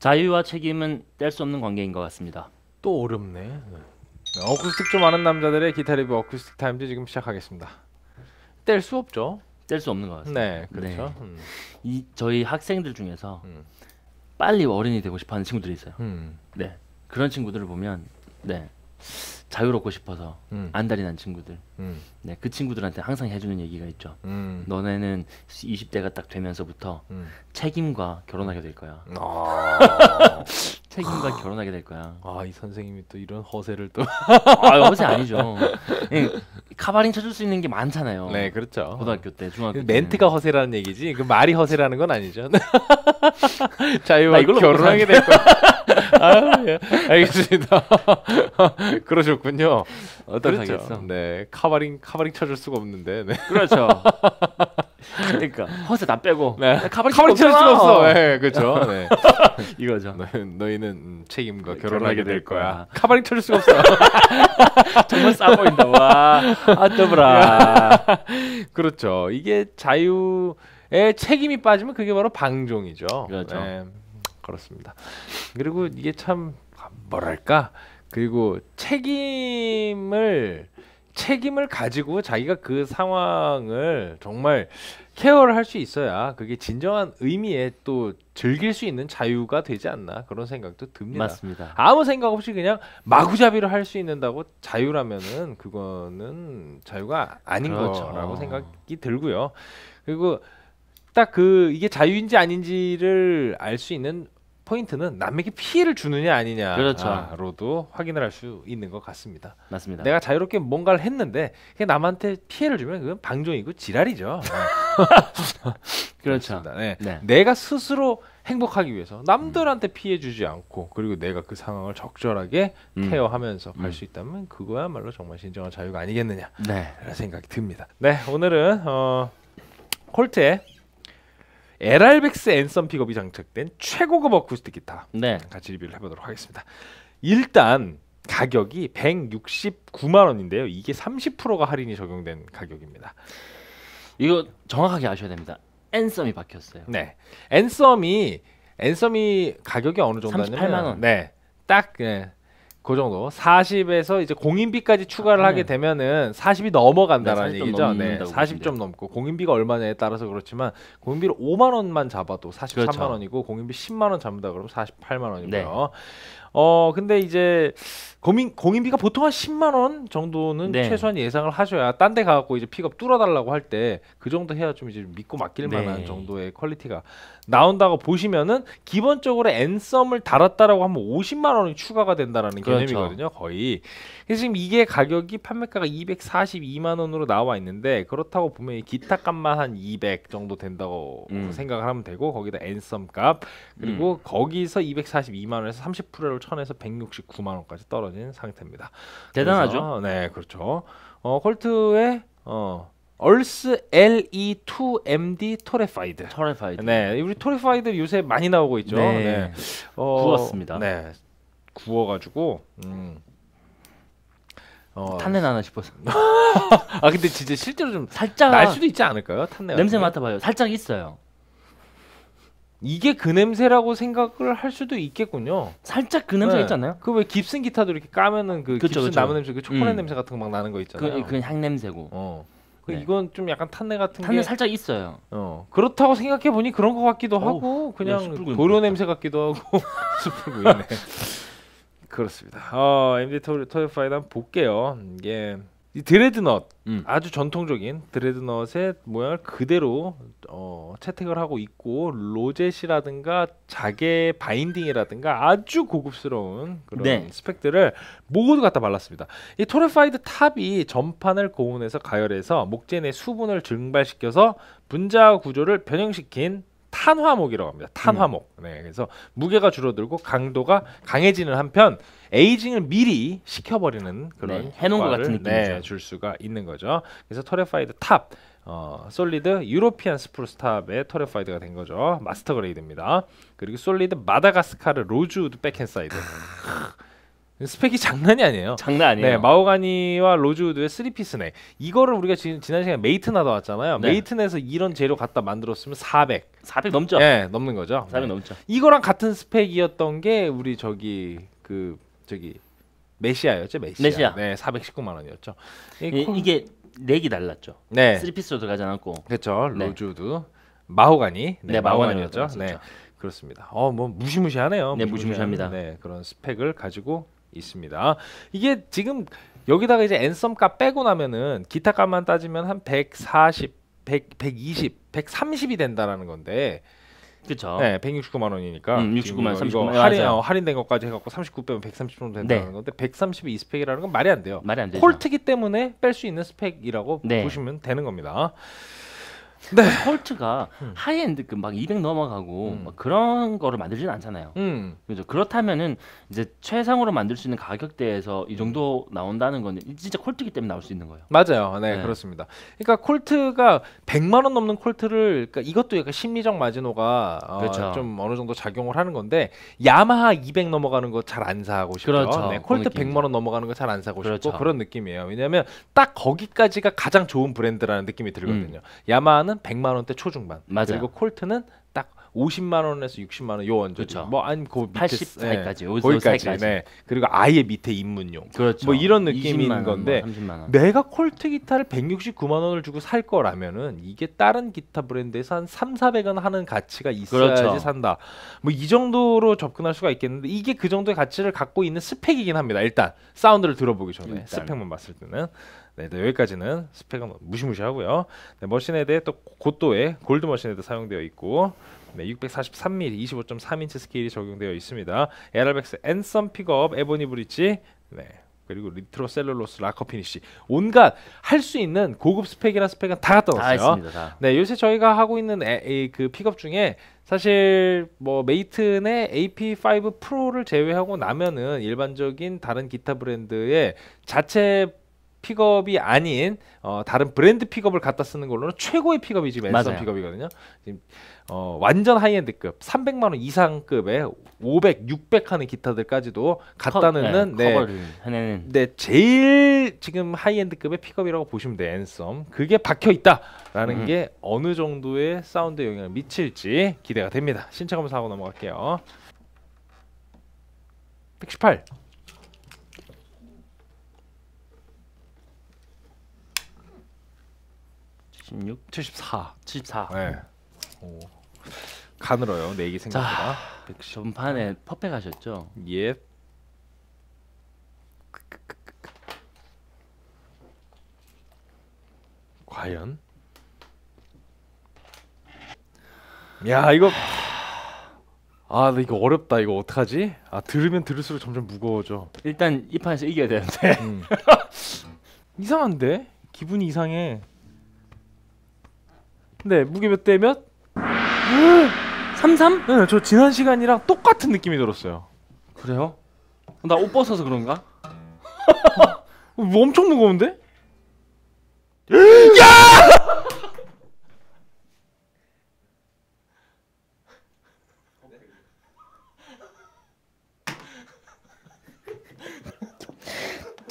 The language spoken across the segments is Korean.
자유와 책임은 뗄 수 없는 관계인 것 같습니다. 또 어렵네. 네. 어쿠스틱 좀 아는 남자들의 기타 리뷰 어쿠스틱 타임즈 지금 시작하겠습니다. 뗄 수 없죠. 뗄 수 없는 것 같습니다. 네, 그렇죠. 네. 저희 학생들 중에서 빨리 어른이 되고 싶어하는 친구들이 있어요. 네, 그런 친구들을 보면 네 자유롭고 싶어서 안달이 난 친구들. 네, 그 친구들한테 항상 해주는 얘기가 있죠. 너네는 20대가 딱 되면서부터 책임과 결혼하게 될 거야. 아 책임과 결혼하게 될 거야. 아, 이 선생님이 또 이런 허세를 또. 아, 허세 아니죠. 카바링 쳐줄 수 있는 게 많잖아요. 네, 그렇죠. 고등학교 때, 중학교 때. 멘트가 허세라는 얘기지. 그 말이 허세라는 건 아니죠. 자유와 결혼하게 될 거야. 아, 예. 알겠습니다. 그러셨군요. 어떠셨죠? 그렇죠. 네, 카바링 쳐줄 수가 없는데. 네. 그렇죠. 그러니까 허세 나 빼고. 네. 카바링 쳐줄 수가 없어. 네, 그렇죠. 네. 이거죠. 너희는 책임과 결혼하게 될 거야. 카바링 쳐줄 수가 없어. 정말 싸 보인다. 와, 아더브라. 그렇죠. 이게 자유에 책임이 빠지면 그게 바로 방종이죠. 그렇죠. 네. 그렇습니다. 그리고 이게 참 뭐랄까, 그리고 책임을 가지고 자기가 그 상황을 정말 케어를 할 수 있어야 그게 진정한 의미에 또 즐길 수 있는 자유가 되지 않나, 그런 생각도 듭니다. 맞습니다. 아무 생각 없이 그냥 마구잡이로 할 수 있는다고 자유라면은 그거는 자유가 아닌 그렇죠. 거라고 생각이 들고요. 그리고 딱 그 이게 자유인지 아닌지를 알 수 있는 포인트는 남에게 피해를 주느냐 아니냐로도 그렇죠. 확인을 할 수 있는 것 같습니다. 맞습니다. 내가 자유롭게 뭔가를 했는데 그게 남한테 피해를 주면 그건 방종이고 지랄이죠. 그렇죠. 네. 네. 내가 스스로 행복하기 위해서 남들한테 피해 주지 않고, 그리고 내가 그 상황을 적절하게 케어하면서 갈 수 있다면 그거야말로 정말 진정한 자유가 아니겠느냐, 네, 라는 생각이 듭니다. 네, 오늘은 콜트의 L.R. Baggs 앤썸 픽업이 장착된 최고급 어쿠스틱 기타, 네, 같이 리뷰를 해보도록 하겠습니다. 일단 가격이 169만원인데요 이게 30%가 할인이 적용된 가격입니다. 이거 정확하게 아셔야 됩니다. 앤썸이 바뀌었어요. 네, 앤썸이 가격이 어느 정도냐면 38만원. 네, 딱 네, 그 정도. 40에서 이제 공인비까지 추가를 하게 되면은 40이 넘어간다라는, 네, 얘기죠. 네, 40 좀 넘고, 공인비가 얼마냐에 따라서 그렇지만 공인비를 5만원만 잡아도 43만원이고 그렇죠. 공인비 10만원 잡는다 그러면 48만원이고요. 네. 근데 이제 공인비가 보통 한 10만원 정도는, 네, 최소한 예상을 하셔야 딴 데 가갖고 이제 픽업 뚫어달라고 할 때 그 정도 해야 좀 이제 믿고 맡길, 네, 만한 정도의 퀄리티가 나온다고 보시면은, 기본적으로 앤썸을 달았다라고 하면 50만원이 추가가 된다라는 그렇죠. 개념이거든요, 거의. 그래서 지금 이게 가격이 판매가가 242만원으로 나와 있는데, 그렇다고 보면 이 기타 값만 한 200 정도 된다고 생각을 하면 되고, 거기다 앤썸 값, 그리고 거기서 242만원에서 30%를 천에서 169만원까지 떨어진 상태입니다. 대단하죠? 그래서, 네, 그렇죠. 콜트의 Earth LE2-MD Torrefied. Torrefied. 네, 우리 Torrefied 요새 많이 나오고 있죠. 네, 네. 구웠습니다. 네, 구워가지고 탄내 나나 싶어서. 아, 근데 진짜 실제로 좀 살짝 날 수도 있지 않을까요? 탄내 냄새 맡아봐요. 살짝 있어요. 이게 그 냄새라고 생각을 할 수도 있겠군요. 살짝 그 냄새, 네, 있잖아요. 그 왜 깁슨 기타도 이렇게 까면은 그 그쵸, 깁슨 나무 냄새, 그 초콜릿 냄새 같은 거 막 나는 거 있잖아요. 그건 향 냄새고. 그 네. 이건 좀 약간 탄내 같은 탄내 게 살짝 있어요. 그렇다고 생각해 보니 그런 거 같기도 하고, 그냥 도료 냄새 같기도 하고. 숯불고 있네. 그렇습니다. MD 토레파이드 한번 볼게요. 이게 이 드레드넛, 아주 전통적인 드레드넛의 모양을 그대로 채택을 하고 있고, 로젯이라든가 자개 바인딩이라든가 아주 고급스러운 그런, 네, 스펙들을 모두 갖다 발랐습니다. 이 토레파이드 탑이 전판을 고온에서 가열해서 목재 내 수분을 증발시켜서 분자 구조를 변형시킨 탄화목이라고 합니다. 탄화목. 네, 그래서 무게가 줄어들고 강도가 강해지는 한편 에이징을 미리 시켜버리는 그런, 네, 해놓은 것 같은 느낌이죠. 네, 줄 수가 있는 거죠. 그래서 터레파이드 탑, 솔리드 유로피안 스프루스 탑의 터레파이드가 된 거죠. 마스터 그레이드입니다. 그리고 솔리드 마다가스카르 로즈우드 백핸사이드. 스펙이 장난이 아니에요. 장난 아니에요. 네, 마호가니와 로즈우드의 3피스넥. 이거를 우리가 지난 시간에 메이튼 하다 왔잖아요. 네. 메이튼에서 이런 재료 갖다 만들었으면 400 넘죠? 네, 넘는 거죠. 400 네. 넘죠. 이거랑 같은 스펙이었던 게 우리 저기 메시아였죠? 메시아. 네, 419만 원이었죠. 이게 렉이 달랐죠. 네. 3피스로 들어가지 않았고. 그렇죠. 로즈우드, 네. 마호가니. 네, 네 마호가니였죠. 네. 그렇습니다. 뭐 무시무시하네요. 네, 무시무시합니다. 네, 그런 스펙을 가지고 있습니다. 이게 지금 여기다가 이제 앤썸값 빼고 나면은 기타값만 따지면 한 140, 100, 120, 130이 된다라는 건데. 그렇죠. 네, 169만 원이니까 69만 39만 할인된 것까지 해 갖고 39 빼면 130 정도 된다는 네. 건데 132 스펙이라는 건 말이 안 돼요. 말이 안 되죠. 콜트기 때문에 뺄 수 있는 스펙이라고 네. 보시면 되는 겁니다. 네. 콜트가 하이엔드급 막 200 넘어가고 막 그런 거를 만들지는 않잖아요. 그렇죠. 그렇다면은 이제 최상으로 만들 수 있는 가격대에서 이 정도 나온다는 건 진짜 콜트기 때문에 나올 수 있는 거예요. 맞아요. 네, 네. 그렇습니다. 그러니까 콜트가 100만 원 넘는 콜트를 그러니까 이것도 약간 심리적 마지노가 그렇죠. 좀 어느 정도 작용을 하는 건데 야마하 200 넘어가는 거 잘 안 사고 싶죠. 그렇죠. 네, 콜트 100만 원 넘어가는 거 잘 안 사고 그렇죠. 싶고 그런 느낌이에요. 왜냐하면 딱 거기까지가 가장 좋은 브랜드라는 느낌이 들거든요. 야마하는 100만 원대 초중반. 맞아요. 그리고 콜트는 딱 50만 원에서 60만 원 요 원죠. 뭐 아니 그 밑에 80까지, 50까지. 네. 그리고 아예 밑에 입문용. 그렇죠. 뭐 이런 느낌인 건데. 30만 원. 내가 콜트 기타를 169만 원을 주고 살 거라면은 이게 다른 기타 브랜드에서 한 3,400원 하는 가치가 있어야지 그렇죠. 산다. 뭐 이 정도로 접근할 수가 있겠는데 이게 그 정도의 가치를 갖고 있는 스펙이긴 합니다. 일단 사운드를 들어보기 전에 일단. 스펙만 봤을 때는. 네, 여기까지는 스펙은 무시무시하고요. 네, 머신에 대해 또 고도의 골드 머신에도 사용되어 있고 네, 643mm 25.3인치 스케일이 적용되어 있습니다. L.R. Baggs 앤썸 픽업, 에보니 브릿지 네, 그리고 리트로 셀룰로스 락커 피니쉬 온갖 할 수 있는 고급 스펙이나 스펙은 다 갖다 놨어요. 다. 네, 요새 저희가 하고 있는 그 픽업 중에 사실 뭐 메이튼의 AP5 프로를 제외하고 나면은 일반적인 다른 기타 브랜드의 자체 픽업이 아닌 다른 브랜드 픽업을 갖다 쓰는 걸로는 최고의 픽업이 지금 앤썸 픽업이거든요. 지금 완전 하이엔드급 300만 원 이상급에 500, 600 하는 기타들까지도 갖다 넣는 네, 제일 지금 하이엔드급의 픽업이라고 보시면 돼요. 앤썸 그게 박혀 있다라는 게 어느 정도의 사운드에 영향을 미칠지 기대가 됩니다. 신체 검사하고 넘어갈게요. 118 74. 네. 오. 가늘어요. 내기 생각보다. 전판에 퍼펙트 하셨죠? 예. 과연? 야, 이거 이거 어렵다. 이거 어떡하지? 들으면 들을수록 점점 무거워져. 일단 이 판에서 이겨야 되는데. 이상한데? 기분이 이상해. 네, 무게 몇 대 몇? 33? 네, 저 지난 시간이랑 똑같은 느낌이 들었어요. 그래요? 나 옷 벗어서 그런가? 엄청 무거운데? 야!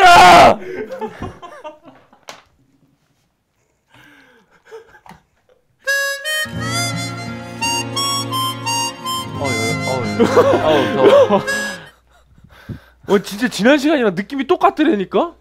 야! 진짜 지난 시간이랑 느낌이 똑같더라니까?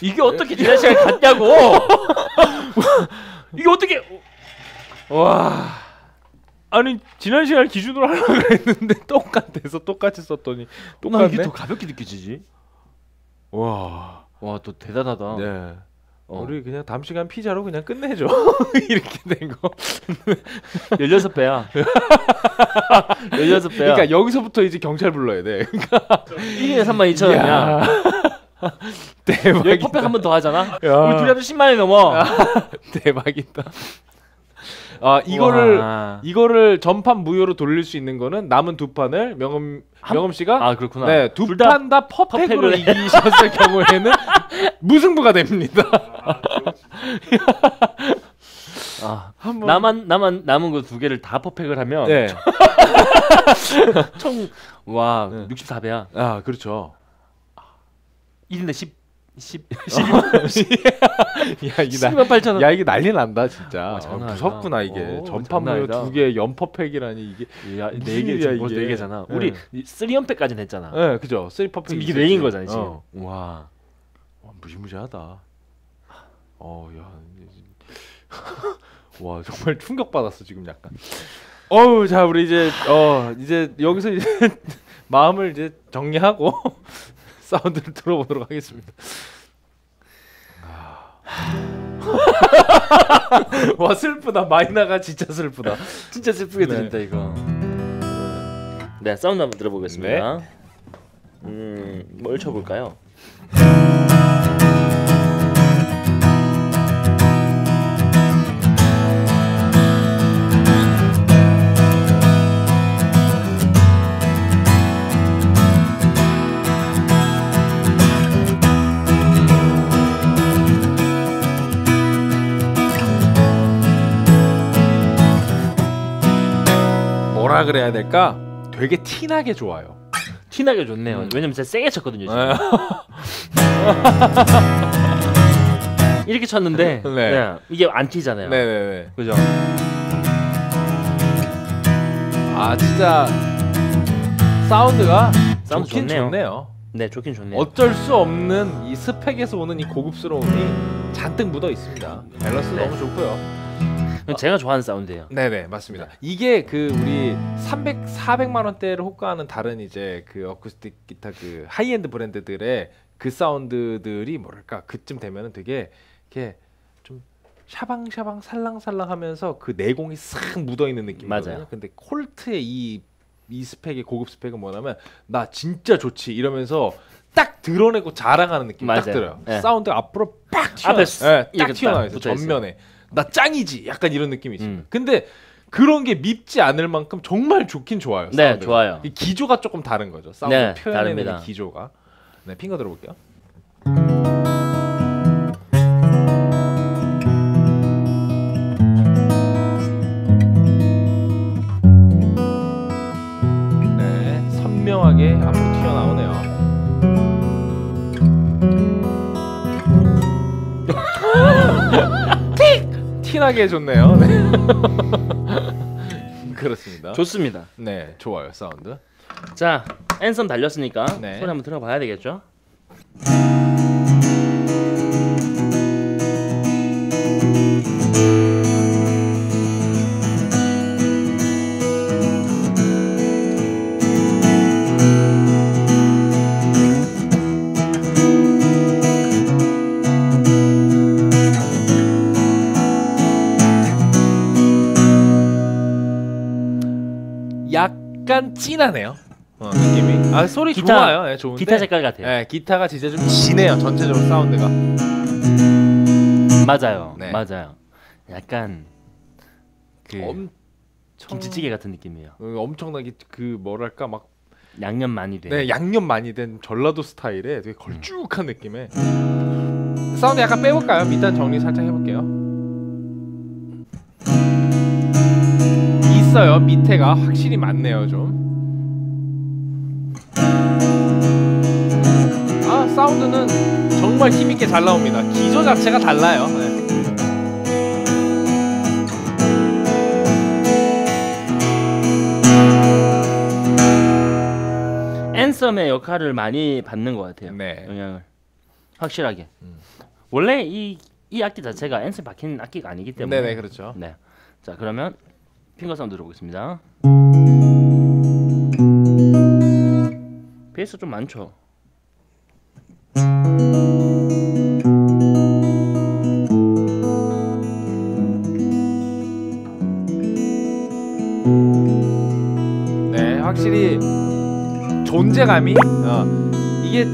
이게 어떻게 지난 시간이 같냐고! 이게 어떻게! 와... 아니 지난 시간 기준으로 하려고 했는데 똑같아서 똑같이 썼더니 똑같네? 이게 더 가볍게 느껴지지? 와... 또 대단하다. 네. 우리 그냥 다음 시간 피자로 그냥 끝내죠. 이렇게 된 거. 16배야. 16배야. 그러니까 여기서부터 이제 경찰 불러야 돼. 그러니까 1인에 32,000원이야. 대박이다. 여기 퍼펙트 한 번 더 하잖아. 우리 둘이 하면 10만 원이 넘어. 대박이다. 이거를 전판 무효로 돌릴 수 있는 거는 남은 두 판을 명음 씨가 그렇구나. 네, 두 판 다 퍼펙트로 이기셨을 경우에는 무승부가 됩니다. 아, 한번... 나만 남은 거 두 개를 다 퍼펙을 하면 네. 총 와, 네. 64배야. 아, 그렇죠. 1인당 12만 8천 원. 야, 이게 난리 난다 진짜. 아, 무섭구나 이게. 전파무효 2개 연퍼펙이라니 이게. 야, 4개야 이게. 4개잖아. 네. 우리 3연패까지는 했잖아. 예, 네, 그죠. 3퍼펙. 이게 4인 거잖아, 지금. 어. 와. 와, 무시무시하다. 야. 와, 정말 충격 받았어, 지금 약간. 어우, 자, 우리 이제 이제 여기서 이제 마음을 이제 정리하고 사운드를 들어보도록 하겠습니다. 와, 슬프다. 마이너가 진짜 슬프다. 진짜 슬프게 들린다. 네. 이거. 네, 사운드 한번 들어보겠습니다. 네. 뭘 쳐볼까요? 뭐라 그래야 될까? 되게 티나게 좋아요. 티나게 좋네요. 왜냐면 제가 세게 쳤거든요, 지금. 이렇게 쳤는데 네. 네. 이게 안 튀잖아요. 네네네. 그죠? 아, 진짜 사운드가 좋긴 좋네요. 좋네요. 네, 좋긴 좋네요. 어쩔 수 없는 이 스펙에서 오는 이 고급스러움이 잔뜩 묻어 있습니다. 밸런스 네. 너무 좋고요. 제가 좋아하는 사운드예요. 네네, 맞습니다. 이게 그 우리 300, 400만 원대를 호가하는 다른 이제 그 어쿠스틱 기타 그 하이엔드 브랜드들의 그 사운드들이 뭐랄까 그쯤 되면은 되게 이렇게 좀 샤방샤방 살랑살랑하면서 그 내공이 싹 묻어있는 느낌이거든요. 맞아요. 근데 콜트의 이 스펙의 고급 스펙은 뭐냐면 나 진짜 좋지 이러면서 딱 드러내고 자랑하는 느낌. 맞아요. 딱 들어요. 네. 사운드가 앞으로 팍 튀어나와요. 네, 딱 튀어나와요. 전면에. 나 짱이지 약간 이런 느낌이 있습니다. 근데 그런 게 밉지 않을 만큼 정말 좋긴 좋아요. 네, 사운드가. 좋아요. 이 기조가 조금 다른 거죠. 사운드 네, 표현하는 기조가. 네, 핑거 들어볼게요. 네, 선명하게 앞으로 튀어나오네요. 티나게 해줬네요. 네. 그렇습니다. 좋습니다. 네, 좋아요 사운드. 자, 앤섬 달렸으니까 네. 소리 한번 들어봐야 되겠죠? 약간 진하네요. 느낌이. 아, 소리 기타, 좋아요. 네, 좋은데. 기타 색깔 같아요. 네, 기타가 진짜 좀 진해요. 전체적으로 사운드가. 맞아요. 네. 맞아요. 약간 그 김치찌개 같은 느낌이에요. 엄청나게 그 뭐랄까 막 양념 많이 된. 네, 양념 많이 된 전라도 스타일의 되게 걸쭉한 느낌의 사운드 약간 빼볼까요? 밑단 정리 살짝 해볼게요. 있어요. 밑에가 확실히 많네요. 좀. 아, 사운드는 정말 힘있게 잘 나옵니다. 기조 자체가 달라요. 네. 앤섬의 역할을 많이 받는 것 같아요. 네. 영향을 확실하게. 원래 이 악기 자체가 앤섬 박힌 악기가 아니기 때문에. 네네, 그렇죠. 네. 자, 그러면 핑거 사운드 들어보겠습니다. 베이스 좀 많죠? 네, 확실히 존재감이 이게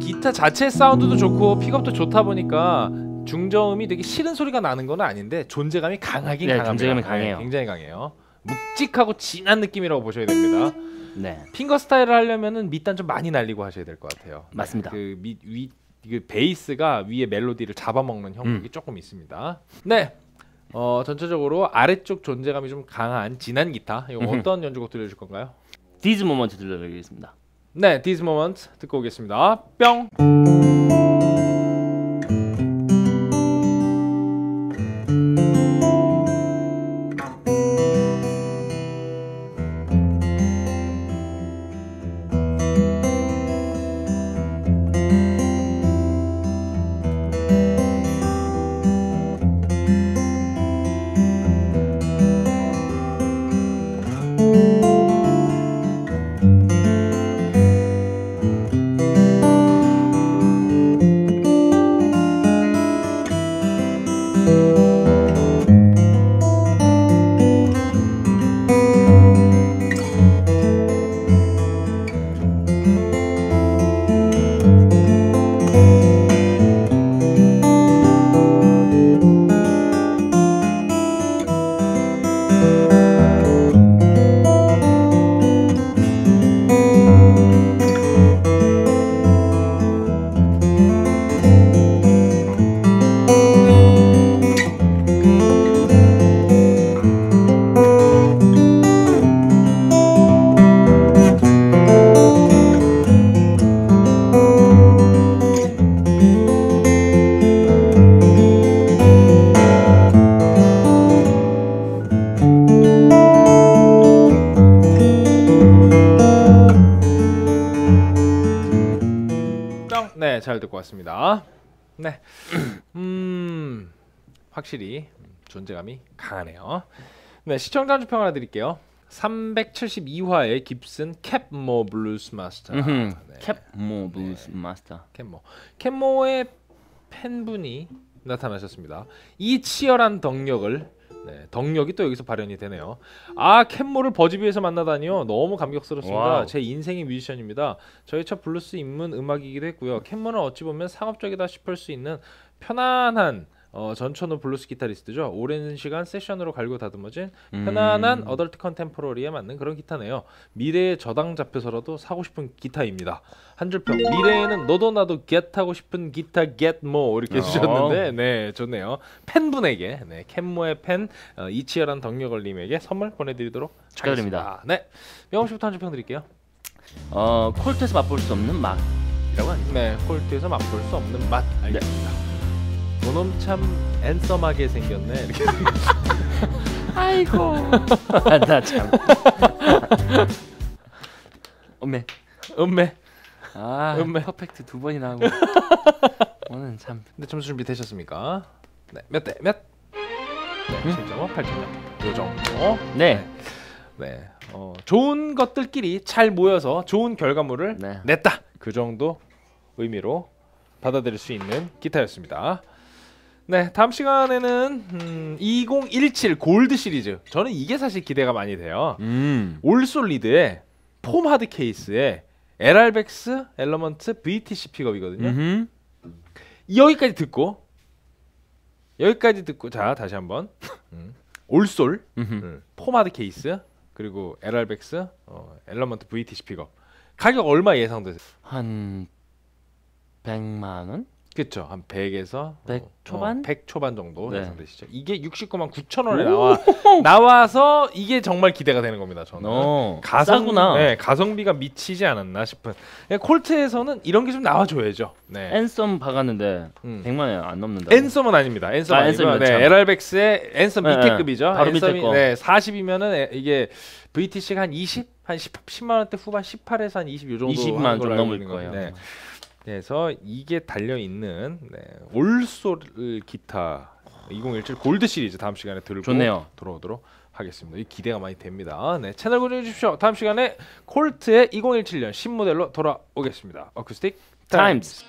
기타 자체 사운드도 좋고 픽업도 좋다 보니까 중저음이 되게 싫은 소리가 나는 건 아닌데 존재감이 강하긴 네, 강합니다. 존재감이 강해요. 네, 굉장히 강해요. 묵직하고 진한 느낌이라고 보셔야 됩니다. 네. 핑거 스타일을 하려면은 밑단 좀 많이 날리고 하셔야 될 것 같아요. 맞습니다. 그 베이스가 위에 멜로디를 잡아먹는 형국이 조금 있습니다. 네, 전체적으로 아래쪽 존재감이 좀 강한 진한 기타. 이거 어떤 연주곡 들려줄 건가요? This Moment 들려드리겠습니다. 네, This Moment 듣고 오겠습니다. 뿅. 잘 듣고 왔습니다. 네, 확실히 존재감이 강하네요. 네, 시청자 한줄 평 하나 드릴게요. 372화의 깁슨 캣모 블루스 마스터. 캣모 블루스 마스터. 캣모의 팬분이 나타나셨습니다. 이 치열한 덕력을 네, 덕력이 또 여기서 발현이 되네요. 아, 캣모를 버즈비에서 만나다니요. 너무 감격스럽습니다. 와우. 제 인생의 뮤지션입니다. 저희 첫 블루스 입문 음악이기도 했고요. 캣모는 어찌 보면 상업적이다 싶을 수 있는 편안한 전천후 블루스 기타리스트죠. 오랜 시간 세션으로 갈고 다듬어진 편안한 어덜트 컨템포러리에 맞는 그런 기타네요. 미래에 저당 잡혀서라도 사고 싶은 기타입니다. 한 줄평. 미래에는 너도 나도 겟하고 싶은 기타 겟모 이렇게 해주셨는데 네, 좋네요. 팬분에게 네, 캣모의 팬 이치열한 덕력걸님에게 선물 보내드리도록 축하드립니다. 네, 명호 씨부터 한 줄평 드릴게요. 콜트에서 맛볼 수 없는 맛이라고 하죠. 네, 콜트에서 맛볼 수 없는 맛. 알겠습니다. 네. 너놈 참 앤썸하게 생겼네. 이렇게. 아이고. 나 참. 음메. 음메. 아, 음메. 퍼펙트 두 번이나 하고. 오늘 참. 근데 점수 준비 되셨습니까? 네. 몇 대 몇? 네, 7.5, 8.5. 요 정도. 네. 네. 좋은 것들끼리 잘 모여서 좋은 결과물을 네. 냈다. 그 정도 의미로 받아들일 수 있는 기타였습니다. 네, 다음 시간에는 2017 골드 시리즈. 저는 이게 사실 기대가 많이 돼요. 올솔리드의 폼 하드 케이스의 L.R. Baggs 엘러먼트 VTC 픽업이거든요. 여기까지 듣고 자, 다시 한번. 올솔 폼 하드 케이스 그리고 L.R. Baggs 엘러먼트 VTC 픽업. 가격 얼마 예상되세요? 한 100만 원? 그렇죠. 한 100에서 100 초반? 100 초반 정도 예상되시죠. 네. 이게 69만 9,000원에 나와서 이게 정말 기대가 되는 겁니다. 저는 싸구나. 네, 가성비가 미치지 않았나 싶은. 콜트에서는 이런 게 좀 나와줘야죠. 네. 앤썸 박았는데 100만 원이 안 넘는다. 앤썸은 아닙니다. 앤썸 아니고요. 네, L.R. Baggs의 앤썸 밑에급이죠. 바로 밑에 거. 네, 40이면은 이게 VTC가 한 20, 한 10만 원대 후반, 18에서 한 20 요 정도 20만 좀 넘을 거예요. 네. 그래서 이게 달려있는 네, 올솔 기타 2017 골드 시리즈 다음 시간에 들고 좋네요. 돌아오도록 하겠습니다. 이 기대가 많이 됩니다. 네, 채널 고정해 주십시오. 다음 시간에 콜트의 2017년 신모델로 돌아오겠습니다. 어쿠스틱 타임스.